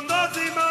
on the